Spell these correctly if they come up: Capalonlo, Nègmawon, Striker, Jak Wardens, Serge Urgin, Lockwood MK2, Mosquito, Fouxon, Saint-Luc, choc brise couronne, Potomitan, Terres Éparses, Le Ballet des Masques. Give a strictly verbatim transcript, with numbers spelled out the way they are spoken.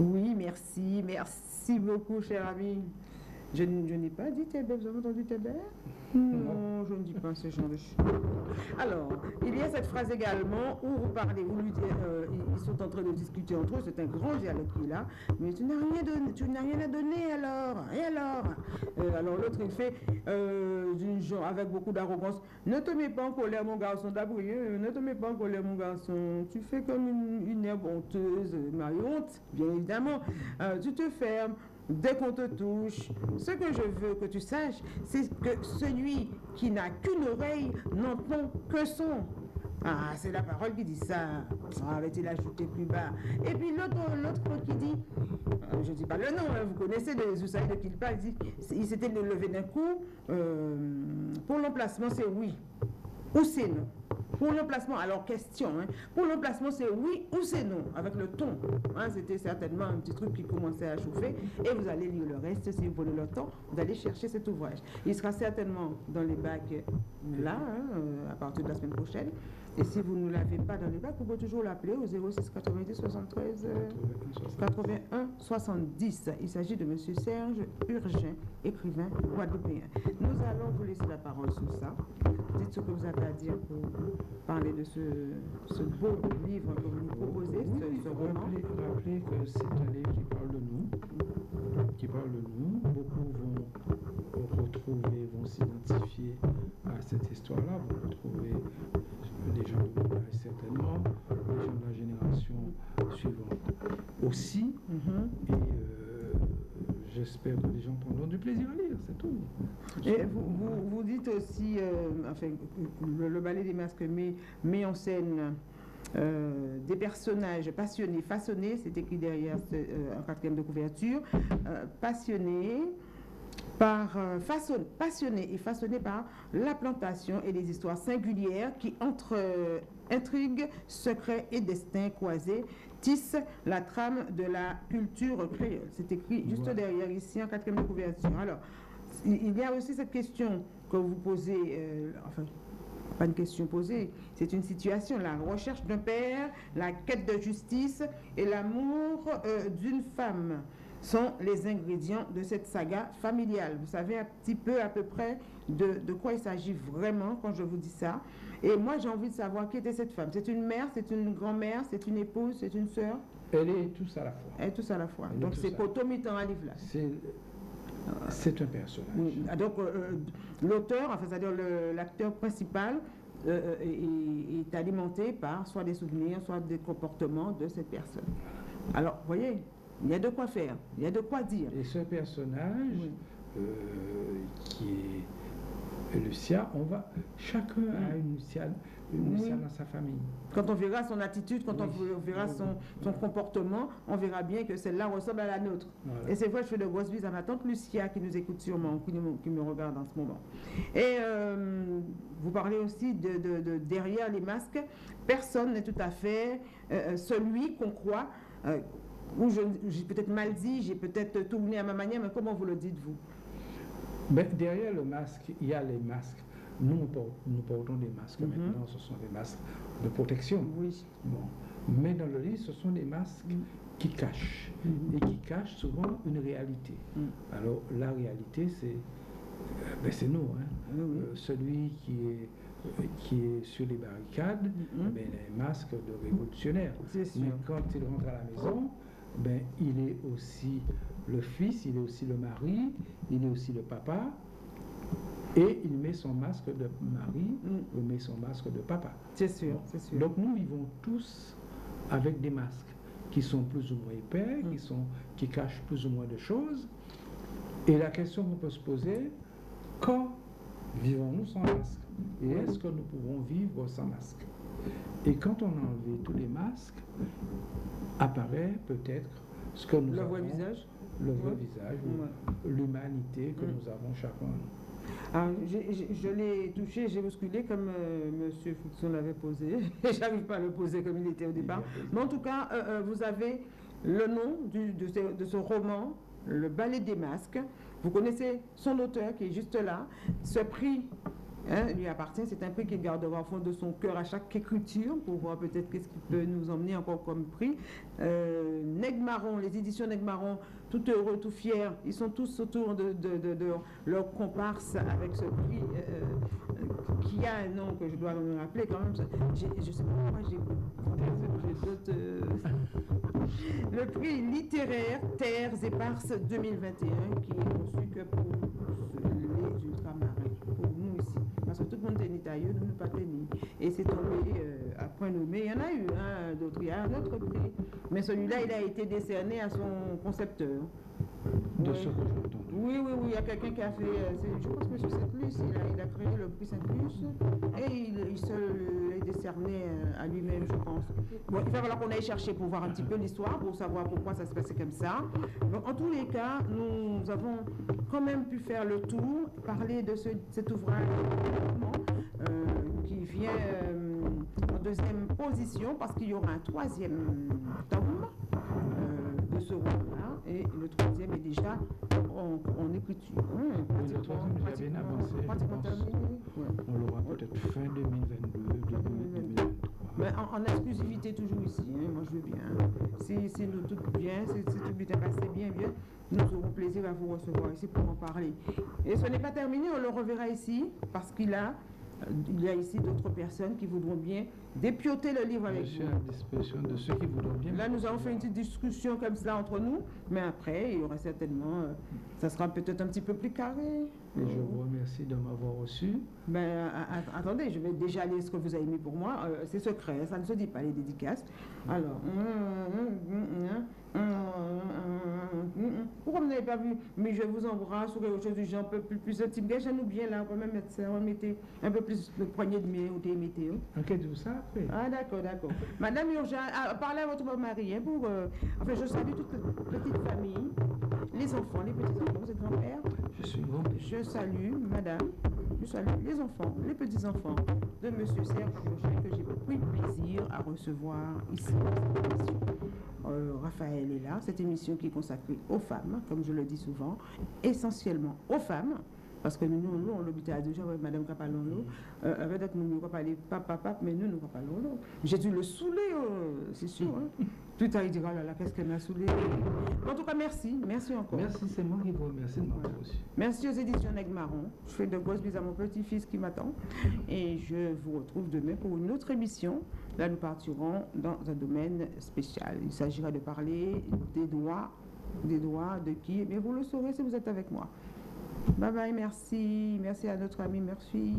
Oui, merci. Merci beaucoup, cher ami. Je, je n'ai pas dit t'es belle. Vous avez entendu t'es belle? Non, je ne dis pas ce genre de choses. Alors, il y a cette phrase également où vous parlez, où lui, euh, ils sont en train de discuter entre eux, c'est un grand dialogue qu'il a, mais tu n'as rien, rien à donner alors, et alors euh, Alors l'autre, il fait, euh, d'une genre, avec beaucoup d'arrogance, ne te mets pas en colère mon garçon, d'abri, euh, ne te mets pas en colère mon garçon, tu fais comme une, une herbe honteuse, Marie honte, bien évidemment, euh, tu te fermes. Dès qu'on te touche, ce que je veux que tu saches, c'est que celui qui n'a qu'une oreille n'entend que son. Ah, c'est la parole qui dit ça. Ah, avait-il ajouté plus bas. Et puis l'autre qui dit, je ne dis pas le nom, hein, vous connaissez, vous savez de qui il parle, dit, il s'était levé d'un coup, euh, pour l'emplacement c'est oui ou c'est non. Pour l'emplacement, alors question, hein, pour l'emplacement c'est oui ou c'est non, avec le ton. Hein, c'était certainement un petit truc qui commençait à chauffer et vous allez lire le reste, si vous prenez le temps, vous allez chercher cet ouvrage. Il sera certainement dans les bacs là, hein, à partir de la semaine prochaine. Et si vous ne l'avez pas dans les bacs, vous pouvez toujours l'appeler au zéro six, quatre-vingt-dix, soixante-treize, quatre-vingt-un, soixante-dix. Il s'agit de monsieur Serge Urgin, écrivain guadeloupéen. Nous allons vous laisser la parole sur ça. Dites ce que vous avez à dire pour parler de ce, ce beau livre que vous nous proposez, oui, ce, ce roman. Rappelez, rappelez que c'est un livre qui parle de nous, qui parle de nous. Beaucoup vont retrouver, vont s'identifier à cette histoire-là, vont retrouver des gens de mon âge certainement, des gens de la génération suivante aussi. Mm-hmm. Et euh, j'espère que les gens prendront du plaisir à lire, c'est tout. Et vous, vous, vous dites aussi, euh, enfin, le, le ballet des masques met, met en scène euh, des personnages passionnés, façonnés, c'est écrit derrière ce, euh, un quatrième de couverture, euh, passionnés, par, euh, façon, passionnés et façonnés par la plantation et les histoires singulières qui entre euh, intrigues, secrets et destins croisés tissent la trame de la culture créole. C'est écrit juste voilà. Derrière ici en quatrième de couverture. Alors, il y a aussi cette question que vous posez, euh, enfin, pas une question posée, c'est une situation, la recherche d'un père, la quête de justice et l'amour euh, d'une femme sont les ingrédients de cette saga familiale. Vous savez un petit peu, à peu près, de, de quoi il s'agit vraiment quand je vous dis ça. Et moi, j'ai envie de savoir qui était cette femme. C'est une mère, c'est une grand-mère, c'est une épouse, c'est une sœur. Elle est tous à la fois. Elle est tous à la fois. Elle Donc, c'est Potomitan à livre là. C'est un personnage. Oui. Ah, donc, euh, l'auteur, enfin, c'est-à-dire l'acteur principal, euh, est, est alimenté par soit des souvenirs, soit des comportements de cette personne. Alors, vous voyez, il y a de quoi faire, il y a de quoi dire. Et ce personnage, oui, euh, qui est Lucia, on va, chacun a une Lucia, une oui. Lucia dans sa famille. Quand on verra son attitude, quand oui. on verra son, son voilà. comportement, on verra bien que celle-là ressemble à la nôtre. Voilà. Et c'est vrai, je fais de grosses bises à ma tante Lucia qui nous écoute sûrement, qui, nous, qui me regarde en ce moment. Et euh, vous parlez aussi de, de, de derrière les masques, personne n'est tout à fait euh, celui qu'on croit. Euh, Ou j'ai peut-être mal dit, j'ai peut-être tourné à ma manière, mais comment vous le dites-vous? Ben, derrière le masque, il y a les masques. Nous, nous portons, nous portons des masques. Mm-hmm. Maintenant, ce sont des masques de protection. Oui. Bon. Mais dans le livre, ce sont des masques mm-hmm. qui cachent. Mm-hmm. Et qui cachent souvent une réalité. Mm-hmm. Alors, la réalité, c'est ben, c'est nous. Hein. Mm-hmm. euh, celui qui est... qui est sur les barricades, mm-hmm. ben, les masques de révolutionnaires. Mais quand il rentre à la maison, ben, il est aussi le fils, il est aussi le mari, il est aussi le papa, et il met son masque de mari, mm. il met son masque de papa. C'est sûr, bon. C'est sûr. Donc nous vivons tous avec des masques qui sont plus ou moins épais, mm. qui, sont, qui cachent plus ou moins de choses. Et la question qu'on peut se poser, quand vivons-nous sans masque? Et est-ce que nous pouvons vivre sans masque? Et quand on a enlevé tous les masques, apparaît peut-être ce que nous le avons... Le vrai visage. Le vrai oui. visage, oui. l'humanité que oui. nous avons chacun. Alors, j ai, j ai, je l'ai touché, j'ai bousculé comme euh, M. Fouxon l'avait posé. J'arrive pas à le poser comme il était au départ. Mais en tout cas, euh, vous avez le nom du, de, ce, de ce roman, Le Ballet des Masques. Vous connaissez son auteur qui est juste là. Ce prix... hein, lui appartient. C'est un prix qu'il gardera au fond de son cœur à chaque écriture pour voir peut-être qu'est-ce qui peut nous emmener encore comme prix. Euh, Nègmawon, les éditions Nègmawon, tout heureux, tout fiers, ils sont tous autour de, de, de, de leur comparse avec ce prix euh, qui a un nom que je dois me rappeler quand même. Je ne sais pas pourquoi j'ai d'autres... Euh, le prix littéraire Terres Éparses deux mille vingt et un qui est reçu que pour les ultramarins, pour nous ici. Parce que tout le monde est nitailleux, nous ne pas tenir. Et c'est tombé euh, à point nommé. Il y en a eu un, hein, d'autres, il y a un autre prix. Mais celui-là, il a été décerné à son concepteur. De ce que j'ai entendu. Oui, oui, oui, il y a quelqu'un qui a fait, je pense que M. Saint-Luc, il a, il a créé le prix Saint-Luc et il, il se l'est décerné à lui-même, je pense. Bon, il va falloir qu'on aille chercher pour voir un petit peu l'histoire, pour savoir pourquoi ça se passait comme ça. Donc, en tous les cas, nous avons quand même pu faire le tour, parler de ce, cet ouvrage euh, qui vient euh, en deuxième position parce qu'il y aura un troisième tome euh, de ce roman-là. Et le troisième est déjà en, en écriture. Mmh, oui, le troisième est déjà bien avancé. Ouais. On l'aura peut-être fin deux mille vingt-deux, deux mille vingt-trois. Mais en, en exclusivité toujours ici, hein, moi je veux bien. Si, si nous tout bien, si, si tout bien passé bien, bien, nous aurons plaisir à vous recevoir ici pour en parler. Et ce n'est pas terminé, on le reverra ici, parce qu'il a... Il y a ici d'autres personnes qui voudront bien dépioter le livre avec nous. À disposition de ceux qui voudront bien. Là, nous avons fait une petite discussion comme ça entre nous, mais après, il y aura certainement, euh, ça sera peut-être un petit peu plus carré. Et je vous remercie de m'avoir reçu. Ben, attendez, je vais déjà lire ce que vous avez mis pour moi. Euh, c'est secret, ça ne se dit pas, les dédicaces. Alors, pourquoi vous n'avez pas vu? Mais je vous embrasse ou quelque chose du genre, un peu plus, plus type gage, nous bien là, on peut même mettre ça, on mettait un peu plus de poignée de miel ou des météos. Ok, tout ça après. Ah d'accord, d'accord. Madame Urgin, ah, parlez à votre mari, hein, pour... Euh, enfin, je salue toute la petite famille, les enfants, les petits-enfants, vous êtes grand-père. Je suis grand-père. Je salue, madame, je salue les enfants, les petits-enfants de monsieur Serge Urgin que j'ai pris plaisir à recevoir ici. Euh, Raphaël est là, cette émission qui est consacrée aux femmes, comme je le dis souvent, essentiellement aux femmes, parce que nous, nous, on l'habitait à deux jours avec Mme Capalonlo, euh, avec nous, nous, on parlait papa, papa, mais nous, nous, Capalonlo. J'ai dû le saouler, euh, c'est sûr. Hein. Tout à l'heure, il dira, oh là là, qu'est-ce qu'elle m'a saoulé. En tout cas, merci, merci encore. Merci, c'est moi qui vous remercie de m'avoir reçu. Merci aux éditions Nègmawon. Je fais de grosses bises à mon petit-fils qui m'attend. Et je vous retrouve demain pour une autre émission. Là, nous partirons dans un domaine spécial. Il s'agira de parler des droits, des droits de qui? Mais vous le saurez si vous êtes avec moi. Bye bye, merci. Merci à notre ami, merci.